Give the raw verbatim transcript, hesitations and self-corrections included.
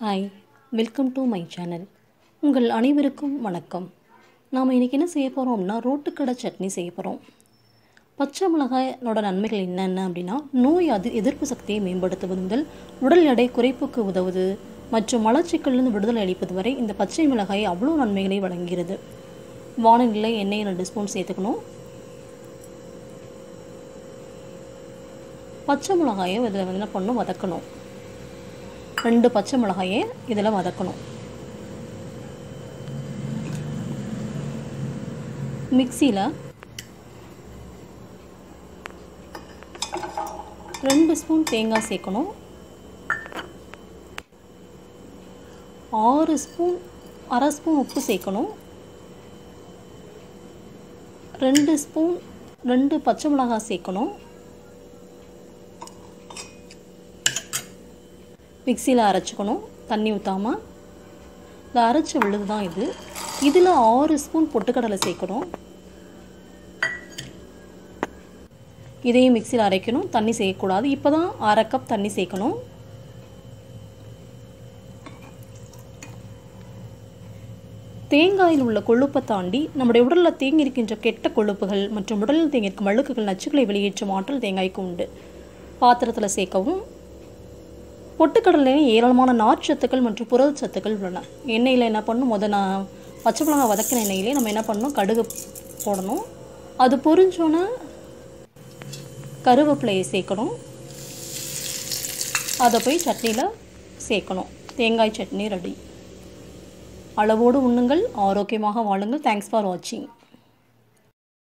Hi, welcome to my channel. உங்கள் அனைவருக்கும் வணக்கம். நாம் இன்றைக்கி என்ன செய்ய போகிறோம்னா, ரோட்டுக்கடை சட்னி செய்ய போகிறோம். பச்சை மிளகாயோட நன்மைகள் என்னென்ன அப்படின்னா, நோய் அது எதிர்ப்பு சக்தியை மேம்படுத்துவது முதல் உடல் எடை குறைப்புக்கு உதவுது மற்றும் மலச்சிக்கலிலிருந்து விடுதலை அளிப்பது வரை இந்த பச்சை மிளகாய் அவ்வளோ நன்மைகளை வழங்குகிறது. வானிலை எண்ணெயை ரெண்டு ஸ்பூன் சேர்த்துக்கணும். பச்சை மிளகாயை இதில் வந்து என்ன பண்ணணும், வதக்கணும். ரெண்டு பச்சை மிளகாயை இதில் வதக்கணும். மிக்சியில் ரெண்டு ஸ்பூன் தேங்காய் சேர்க்கணும். ஆறு ஸ்பூன் அரை ஸ்பூன் உப்பு சேர்க்கணும். ரெண்டு ஸ்பூன் ரெண்டு பச்சை மிளகாய் சேர்க்கணும். மிக்சியில் அரைச்சிக்கணும், தண்ணி ஊற்றாமல். இந்த அரைச்ச விழுது தான் இது. இதில் ஆறு ஸ்பூன் பொட்டுக்கடலை சேர்க்கணும். இதையும் மிக்சியில் அரைக்கணும், தண்ணி சேர்க்கக்கூடாது. இப்போ தான் அரை கப் தண்ணி சேர்க்கணும். தேங்காயில் உள்ள கொழுப்பை தாண்டி நம்முடைய உடலில் தேங்கி இருக்கின்ற கெட்ட கொழுப்புகள் மற்றும் உடலில் தேங்கி இருக்கும் அழுக்குகள், நச்சுக்களை வெளியேற்றும் ஆற்றல் தேங்காய்க்கு உண்டு. பாத்திரத்தில் சேர்க்கவும். பொட்டுக்கடலையும் ஏராளமான நார்ச்சத்துக்கள் மற்றும் புரதச்சத்துக்கள் உள்ளன. எண்ணெயில் என்ன பண்ணணும், முதல் நான் பச்சை மிளகாய் வதக்கின எண்ணெயிலே நம்ம என்ன பண்ணணும், கடுகு போடணும். அது பொரிஞ்சோன்னா கருவேப்பிலையை சேர்க்கணும். அதை போய் சட்னியில் சேர்க்கணும். தேங்காய் சட்னி ரெடி. அளவோடு உண்ணுங்கள், ஆரோக்கியமாக வாழுங்கள். தேங்க்ஸ் ஃபார் வாட்சிங்.